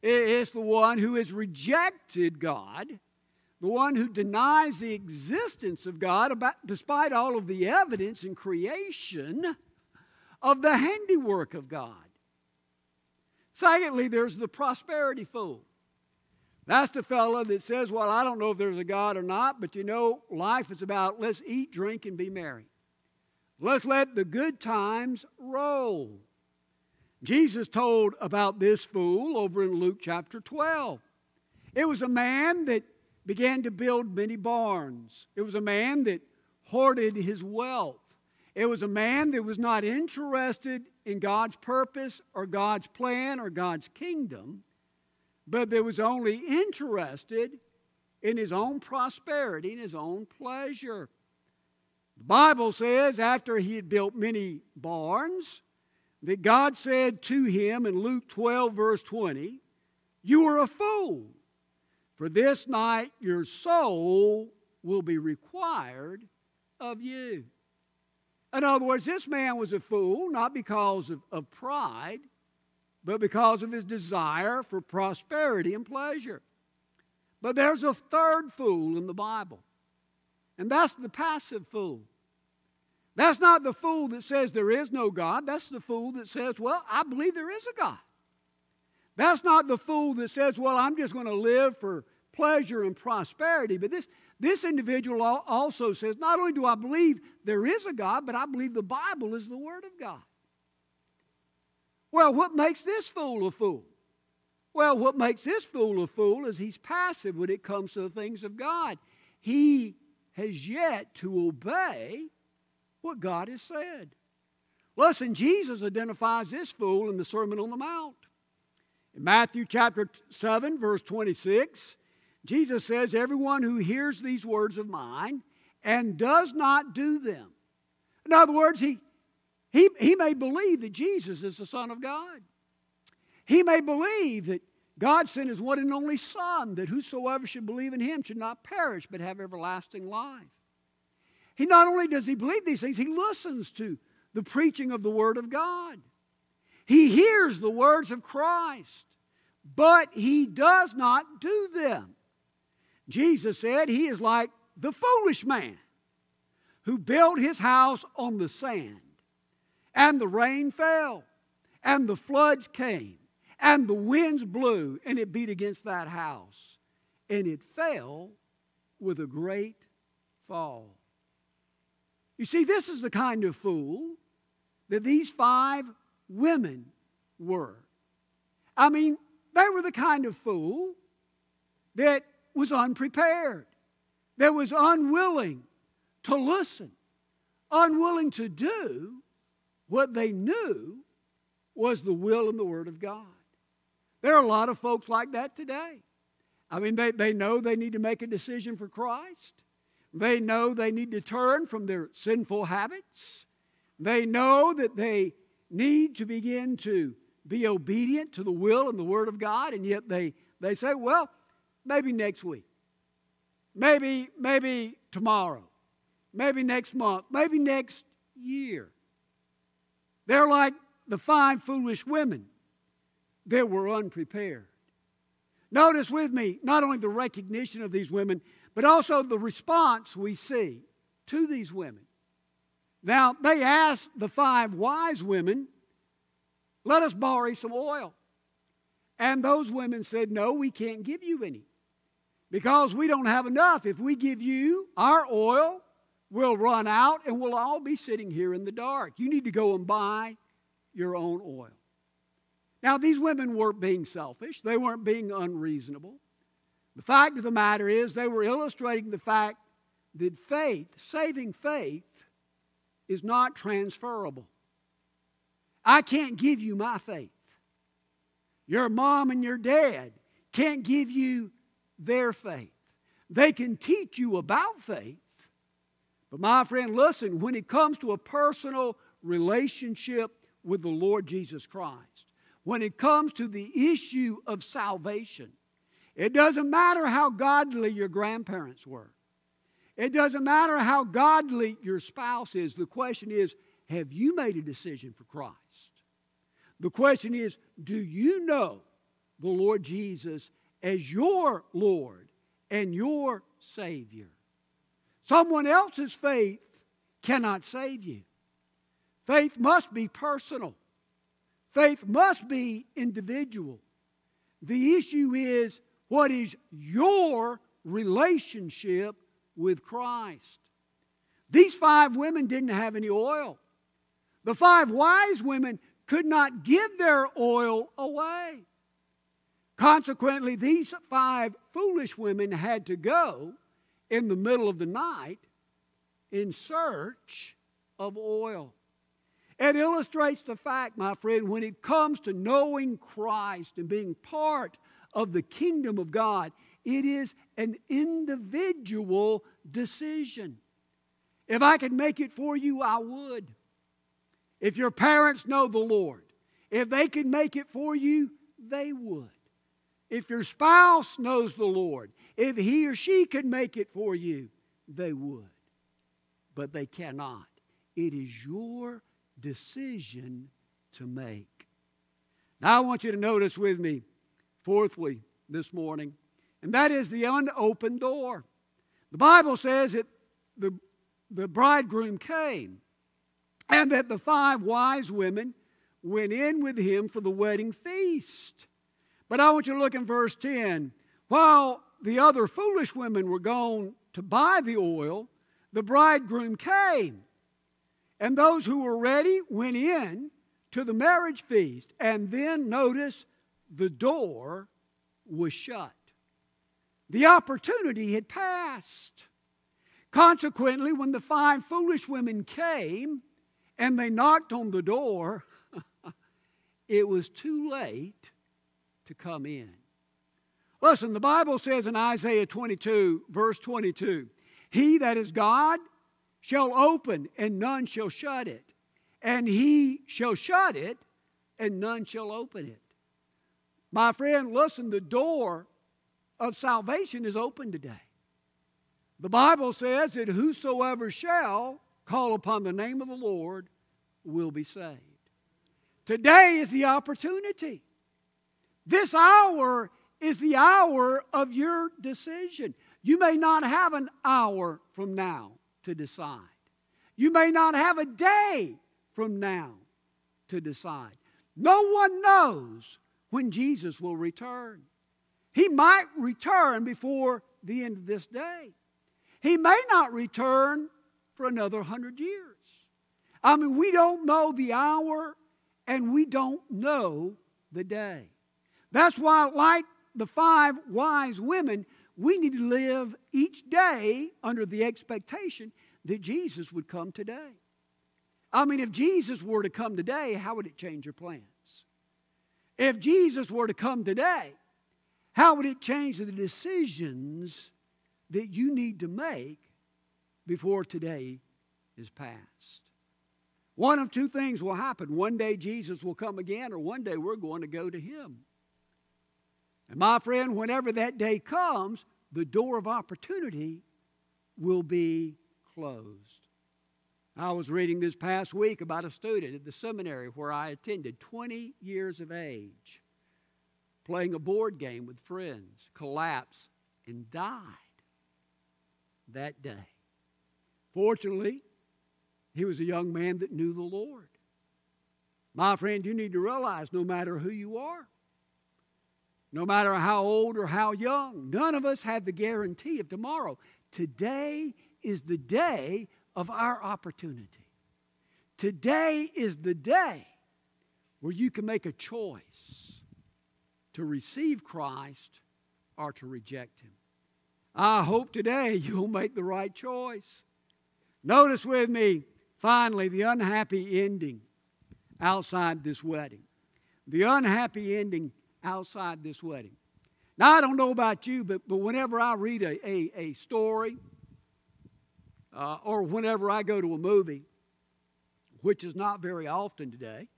It's the one who has rejected God, the one who denies the existence of God despite all of the evidence in creation of the handiwork of God. Secondly, there's the prosperity fool. That's the fellow that says, well, I don't know if there's a God or not, but you know, life is about let's eat, drink, and be merry. Let's let the good times roll. Jesus told about this fool over in Luke chapter 12. It was a man that began to build many barns. It was a man that hoarded his wealth. It was a man that was not interested in God's purpose or God's plan or God's kingdom, but that was only interested in his own prosperity and his own pleasure. The Bible says after he had built many barns, that God said to him in Luke 12, verse 20, "You are a fool, for this night your soul will be required of you." In other words, this man was a fool, not because of pride, but because of his desire for prosperity and pleasure. But there's a third fool in the Bible, and that's the passive fool. That's not the fool that says there is no God. That's the fool that says, well, I believe there is a God. That's not the fool that says, well, I'm just going to live for pleasure and prosperity. But this individual also says, not only do I believe there is a God, but I believe the Bible is the Word of God. Well, what makes this fool a fool? Well, what makes this fool a fool is he's passive when it comes to the things of God. He has yet to obey what God has said. Listen, Jesus identifies this fool in the Sermon on the Mount. In Matthew chapter 7, verse 26, Jesus says, "Everyone who hears these words of mine and does not do them." In other words, he may believe that Jesus is the Son of God. He may believe that God sent His one and only Son, that whosoever should believe in Him should not perish but have everlasting life. He not only does he believe these things, he listens to the preaching of the Word of God. He hears the words of Christ, but he does not do them. Jesus said he is like the foolish man who built his house on the sand, and the rain fell, and the floods came, and the winds blew, and it beat against that house, and it fell with a great fall. You see, this is the kind of fool that these five women were. I mean, they were the kind of fool that was unprepared, that was unwilling to listen, unwilling to do what they knew was the will and the Word of God. There are a lot of folks like that today. I mean, they know they need to make a decision for Christ. They know they need to turn from their sinful habits. They know that they need to begin to be obedient to the will and the Word of God, and yet they say, well, maybe next week, maybe tomorrow, maybe next month, maybe next year. They're like the five foolish women that were unprepared. Notice with me, not only the recognition of these women, but also the response we see to these women. Now, they asked the five wise women, let us borrow some oil. And those women said, no, we can't give you any because we don't have enough. If we give you our oil, we'll run out and we'll all be sitting here in the dark. You need to go and buy your own oil. Now, these women weren't being selfish. They weren't being unreasonable. The fact of the matter is they were illustrating the fact that faith, saving faith, is not transferable. I can't give you my faith. Your mom and your dad can't give you their faith. They can teach you about faith, but my friend, listen, when it comes to a personal relationship with the Lord Jesus Christ, when it comes to the issue of salvation, it doesn't matter how godly your grandparents were. It doesn't matter how godly your spouse is. The question is, have you made a decision for Christ? The question is, do you know the Lord Jesus as your Lord and your Savior? Someone else's faith cannot save you. Faith must be personal. Faith must be individual. The issue is, what is your relationship with Christ? These 5 women didn't have any oil. The 5 wise women could not give their oil away. Consequently, these 5 foolish women had to go in the middle of the night in search of oil. It illustrates the fact, my friend, when it comes to knowing Christ and being part of the kingdom of God, it is an individual decision. If I could make it for you, I would. If your parents know the Lord, if they could make it for you, they would. If your spouse knows the Lord, if he or she could make it for you, they would. But they cannot. It is your decision to make. Now I want you to notice with me, fourthly, this morning, and that is the unopened door. The Bible says that the bridegroom came, and that the 5 wise women went in with him for the wedding feast. But I want you to look in verse 10. While the other foolish women were gone to buy the oil, the bridegroom came, and those who were ready went in to the marriage feast. And then, notice, the door was shut. The opportunity had passed. Consequently, when the 5 foolish women came and they knocked on the door, it was too late to come in. Listen, the Bible says in Isaiah 22, verse 22, "He that is God shall open, and none shall shut it. And he shall shut it, and none shall open it." My friend, listen, the door of salvation is open today. The Bible says that whosoever shall call upon the name of the Lord will be saved. Today is the opportunity. This hour is the hour of your decision. You may not have an hour from now to decide. You may not have a day from now to decide. No one knows when Jesus will return. He might return before the end of this day. He may not return for another 100 years. I mean, we don't know the hour and we don't know the day. That's why, like the 5 wise women, we need to live each day under the expectation that Jesus would come today. I mean, if Jesus were to come today, how would it change your plans? If Jesus were to come today, how would it change the decisions that you need to make before today is past? One of two things will happen. One day Jesus will come again, or one day we're going to go to him. And my friend, whenever that day comes, the door of opportunity will be closed. I was reading this past week about a student at the seminary where I attended, 20 years of age, playing a board game with friends, collapsed and died that day. Fortunately, he was a young man that knew the Lord. My friend, you need to realize, no matter who you are, no matter how old or how young, none of us have the guarantee of tomorrow. Today is the day of our opportunity. Today is the day where you can make a choice to receive Christ or to reject him. I hope today you'll make the right choice. Notice with me, finally, the unhappy ending outside this wedding. The unhappy ending outside this wedding. Now, I don't know about you, but whenever I read a story, or whenever I go to a movie, which is not very often today,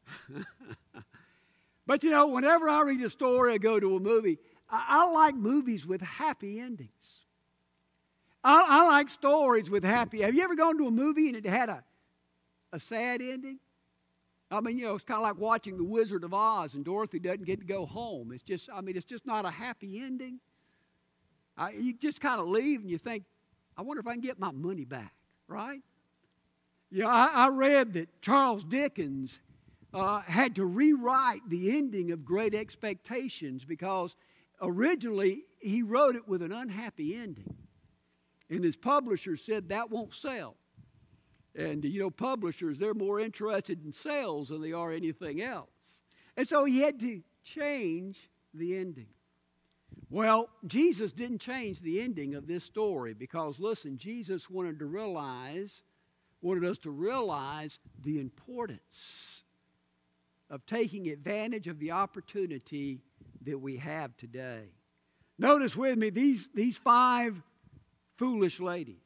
but, you know, whenever I read a story, I go to a movie, I like movies with happy endings. I like stories with happy. Have you ever gone to a movie and it had a sad ending? I mean, you know, it's kind of like watching The Wizard of Oz and Dorothy doesn't get to go home. It's just, I mean, it's just not a happy ending. You just kind of leave and you think, I wonder if I can get my money back, right? You know, I read that Charles Dickens had to rewrite the ending of Great Expectations because originally he wrote it with an unhappy ending. And his publisher said, that won't sell. And, you know, publishers, they're more interested in sales than they are anything else. And so he had to change the ending. Well, Jesus didn't change the ending of this story because, listen, Jesus wanted us to realize the importance of taking advantage of the opportunity that we have today. Notice with me these five foolish ladies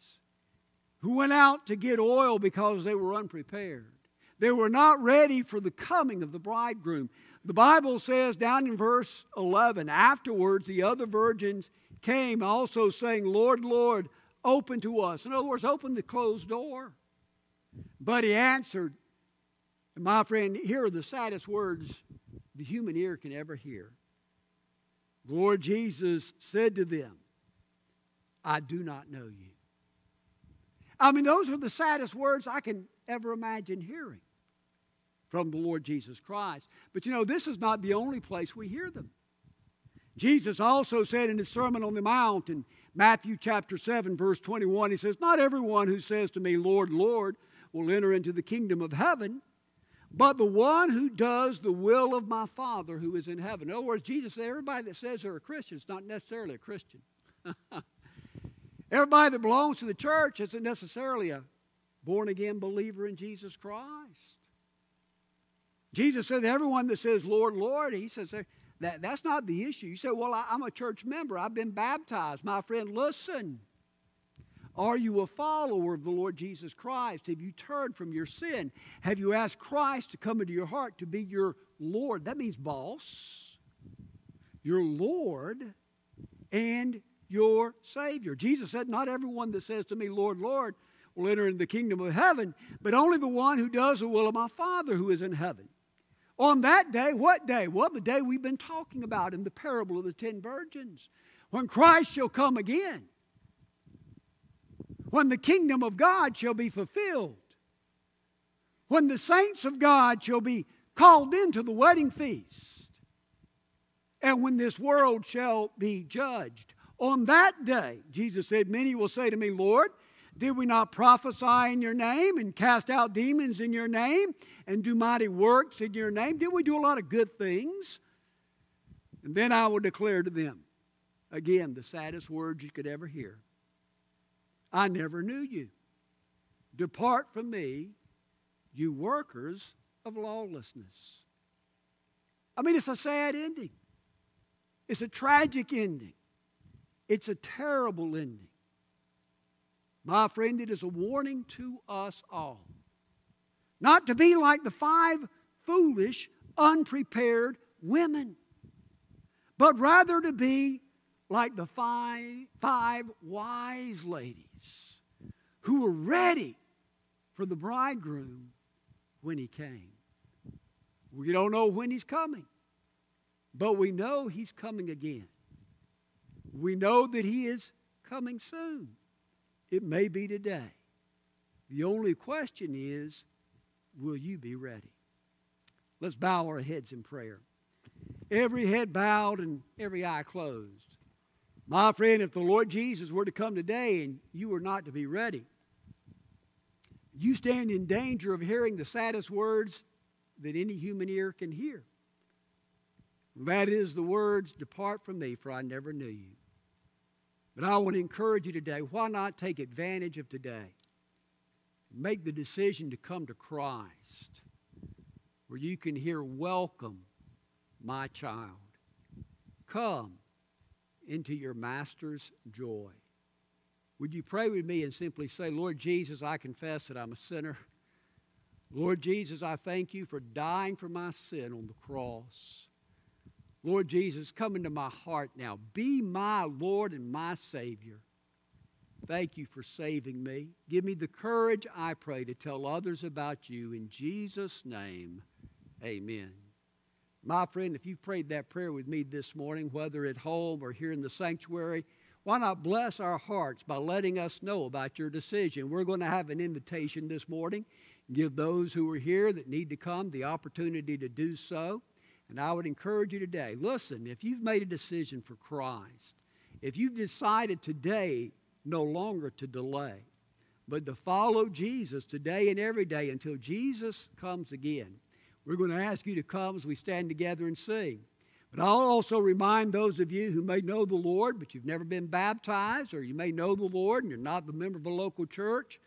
who went out to get oil because they were unprepared. They were not ready for the coming of the bridegroom. The Bible says down in verse 11, afterwards the other virgins came also saying, Lord, Lord, open to us. In other words, open the closed door. But he answered, and my friend, here are the saddest words the human ear can ever hear. The Lord Jesus said to them, I do not know you. I mean, those are the saddest words I can ever imagine hearing from the Lord Jesus Christ. But you know, this is not the only place we hear them. Jesus also said in his Sermon on the Mount in Matthew chapter 7, verse 21, he says, not everyone who says to me, Lord, Lord, will enter into the kingdom of heaven, but the one who does the will of my Father who is in heaven. In other words, Jesus said, everybody that says they're a Christian is not necessarily a Christian. Everybody that belongs to the church isn't necessarily a born-again believer in Jesus Christ. Jesus said to everyone that says, Lord, Lord, he says, that's not the issue. You say, well, I'm a church member. I've been baptized. My friend, listen. Are you a follower of the Lord Jesus Christ? Have you turned from your sin? Have you asked Christ to come into your heart to be your Lord? That means boss, your Lord, and your Savior. Jesus said, not everyone that says to me, Lord, Lord, will enter into the kingdom of heaven, but only the one who does the will of my Father who is in heaven. On that day, what day? Well, the day we've been talking about in the parable of the 10 virgins, when Christ shall come again, when the kingdom of God shall be fulfilled, when the saints of God shall be called into the wedding feast, and when this world shall be judged. On that day, Jesus said, many will say to me, Lord, did we not prophesy in your name and cast out demons in your name and do mighty works in your name? Didn't we do a lot of good things? And then I will declare to them, again, the saddest words you could ever hear. I never knew you. Depart from me, you workers of lawlessness. I mean, it's a sad ending. It's a tragic ending. It's a terrible ending. My friend, it is a warning to us all not to be like the 5 foolish, unprepared women, but rather to be like the 5 wise ladies who were ready for the bridegroom when he came. We don't know when he's coming, but we know he's coming again. We know that he is coming soon. It may be today. The only question is, will you be ready? Let's bow our heads in prayer. Every head bowed and every eye closed. My friend, if the Lord Jesus were to come today and you were not to be ready, you stand in danger of hearing the saddest words that any human ear can hear. That is the words, depart from me, for I never knew you. But I want to encourage you today, why not take advantage of today? Make the decision to come to Christ, where you can hear, welcome, my child. Come into your master's joy. Would you pray with me and simply say, Lord Jesus, I confess that I'm a sinner. Lord Jesus, I thank you for dying for my sin on the cross. Lord Jesus, come into my heart now. Be my Lord and my Savior. Thank you for saving me. Give me the courage, I pray, to tell others about you. In Jesus' name, amen. My friend, if you prayed that prayer with me this morning, whether at home or here in the sanctuary, why not bless our hearts by letting us know about your decision? We're going to have an invitation this morning. Give those who are here that need to come the opportunity to do so. And I would encourage you today, listen, if you've made a decision for Christ, if you've decided today no longer to delay, but to follow Jesus today and every day until Jesus comes again. We're going to ask you to come as we stand together and sing. But I'll also remind those of you who may know the Lord, but you've never been baptized, or you may know the Lord and you're not a member of a local church.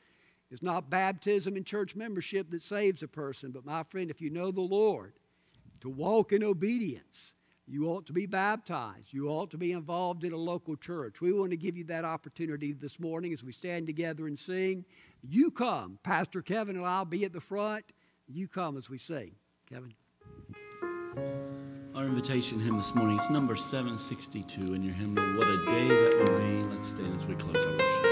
It's not baptism and church membership that saves a person. But my friend, if you know the Lord, to walk in obedience, you ought to be baptized. You ought to be involved in a local church. We want to give you that opportunity this morning as we stand together and sing. You come. Pastor Kevin and I'll be at the front. You come as we sing. Kevin. Our invitation hymn this morning is number 762 in your hymnal. What a day that will be. Let's stand as we close our worship.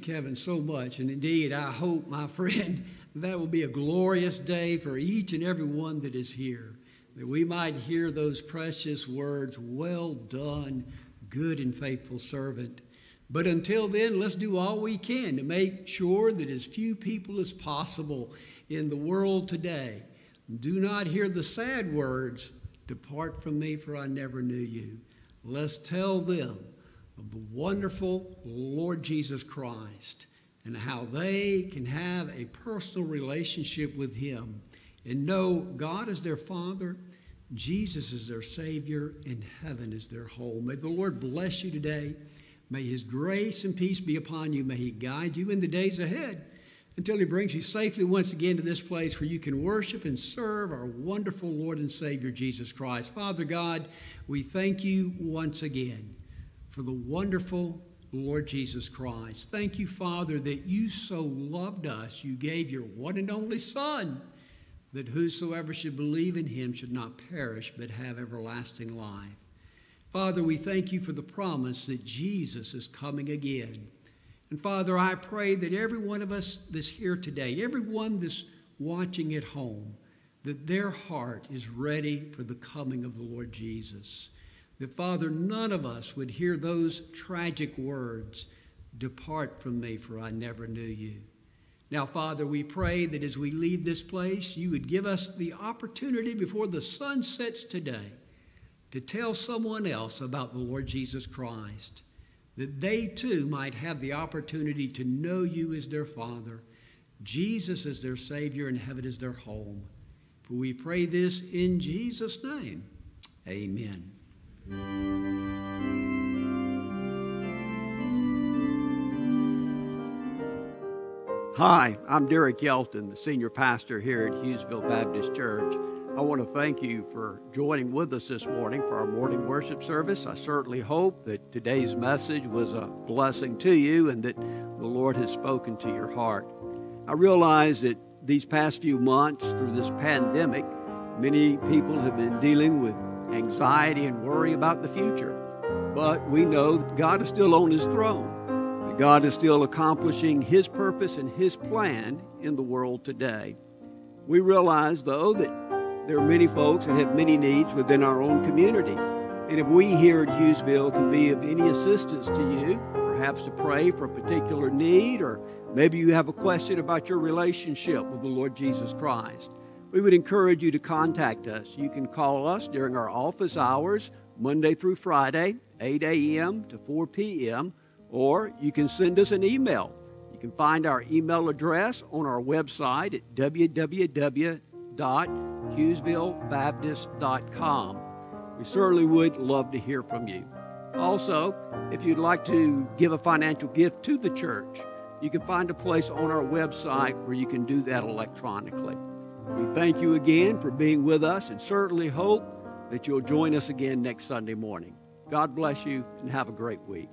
Kevin, so much, and indeed I hope, my friend, that will be a glorious day for each and every one that is here, that we might hear those precious words, well done, good and faithful servant. But until then, let's do all we can to make sure that as few people as possible in the world today do not hear the sad words, depart from me, for I never knew you. Let's tell them of the wonderful Lord Jesus Christ and how they can have a personal relationship with Him and know God is their Father, Jesus is their Savior, and heaven is their home. May the Lord bless you today. May His grace and peace be upon you. May He guide you in the days ahead until He brings you safely once again to this place where you can worship and serve our wonderful Lord and Savior, Jesus Christ. Father God, we thank you once again for the wonderful Lord Jesus Christ. Thank you, Father, that you so loved us. You gave your one and only Son, that whosoever should believe in him should not perish but have everlasting life. Father, we thank you for the promise that Jesus is coming again. And Father, I pray that every one of us that's here today, everyone that's watching at home, that their heart is ready for the coming of the Lord Jesus. that, Father, none of us would hear those tragic words, "Depart from me, for I never knew you." Now, Father, we pray that as we leave this place, you would give us the opportunity before the sun sets today to tell someone else about the Lord Jesus Christ, that they too might have the opportunity to know you as their Father, Jesus as their Savior, and heaven as their home. For we pray this in Jesus' name. Amen. Hi, I'm Derek Yelton, the senior pastor here at Hughesville Baptist Church. I want to thank you for joining with us this morning for our morning worship service. I certainly hope that today's message was a blessing to you and that the Lord has spoken to your heart. I realize that these past few months through this pandemic, many people have been dealing with anxiety and worry about the future. But we know that God is still on His throne. God is still accomplishing His purpose and His plan in the world today. We realize, though, that there are many folks that have many needs within our own community. And if we here at Hughesville can be of any assistance to you, perhaps to pray for a particular need, or maybe you have a question about your relationship with the Lord Jesus Christ, we would encourage you to contact us. You can call us during our office hours, Monday through Friday, 8 a.m. to 4 p.m., or you can send us an email. You can find our email address on our website at www.hughesvillebaptist.com. We certainly would love to hear from you. Also, if you'd like to give a financial gift to the church, you can find a place on our website where you can do that electronically. We thank you again for being with us and certainly hope that you'll join us again next Sunday morning. God bless you and have a great week.